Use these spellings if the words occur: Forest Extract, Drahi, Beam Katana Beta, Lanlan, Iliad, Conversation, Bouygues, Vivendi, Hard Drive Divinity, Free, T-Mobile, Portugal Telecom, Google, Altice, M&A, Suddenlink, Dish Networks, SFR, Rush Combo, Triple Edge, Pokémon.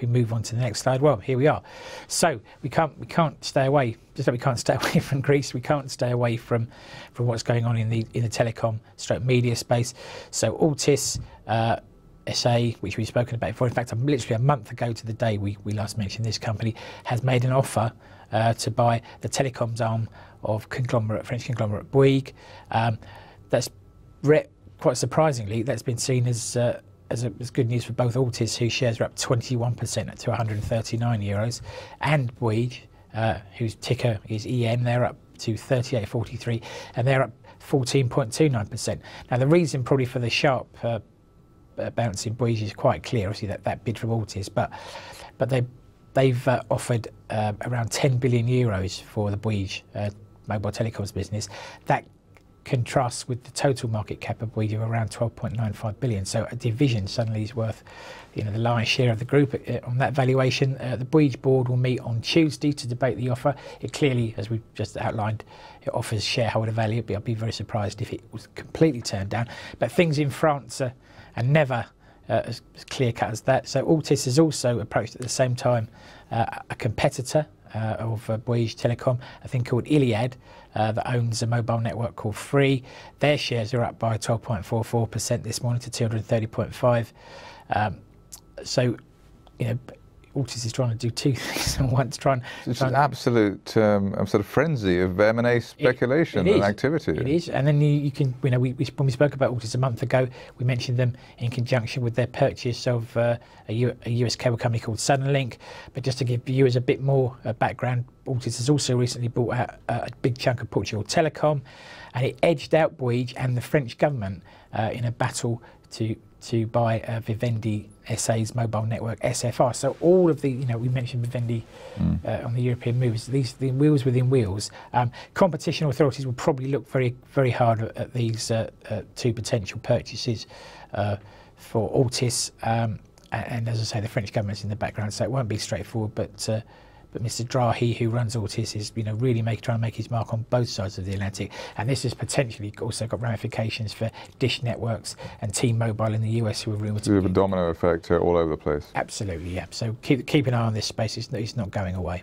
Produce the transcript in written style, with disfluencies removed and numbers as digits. we move on to the next slide. Well, here we are. So we can't stay away. Just like we can't stay away from Greece, we can't stay away from what's going on in the telecom stroke media space. So Altice SA, which we've spoken about before. In fact, literally a month ago to the day we last mentioned this company, has made an offer to buy the telecoms arm of French conglomerate Bouygues. That's quite surprisingly, that's been seen as good news for both Altice, whose shares are up 21% to €139, and Bouygues, whose ticker is EN, they're up to 38.43, and they're up 14.29%. Now, the reason probably for the sharp bounce in Bouygues is quite clear, obviously that bid from Altice, but they've offered around €10 billion for the Bouygues mobile telecoms business. That contrasts with the total market cap of Bouygues of around €12.95 billion. So a division suddenly is worth, you know, the lion's share of the group on that valuation. The Bouygues board will meet on Tuesday to debate the offer. It clearly, as we've just outlined, it offers shareholder value. But I'd be very surprised if it was completely turned down. But things in France are never as clear-cut as that. So Altice has also approached at the same time a competitor of Bouygues Telecom, I think called Iliad, that owns a mobile network called Free. Their shares are up by 12.44% this morning to 230.5. So, you know, Altice is trying to do two things at once. It's an absolute sort of frenzy of M&A speculation and activity. It is, and then you can, you know, when we spoke about Altice a month ago, we mentioned them in conjunction with their purchase of a US cable company called Suddenlink. But just to give viewers a bit more background, Altice has also recently bought out a big chunk of Portugal Telecom, and it edged out Bouygues and the French government in a battle to buy Vivendi SA's mobile network SFR. So all of the, you know, we mentioned Vivendi on the European moves. These the wheels within wheels. Competition authorities will probably look very hard at these two potential purchases for Altice. And as I say, the French government's in the background, so it won't be straightforward. But Mr. Drahi, who runs Altice, is, you know, really trying to make his mark on both sides of the Atlantic, and this has potentially also got ramifications for Dish Networks and T-Mobile in the US, who are rumoured to be a domino effect all over the place. Absolutely, yeah. So keep an eye on this space; it's not going away.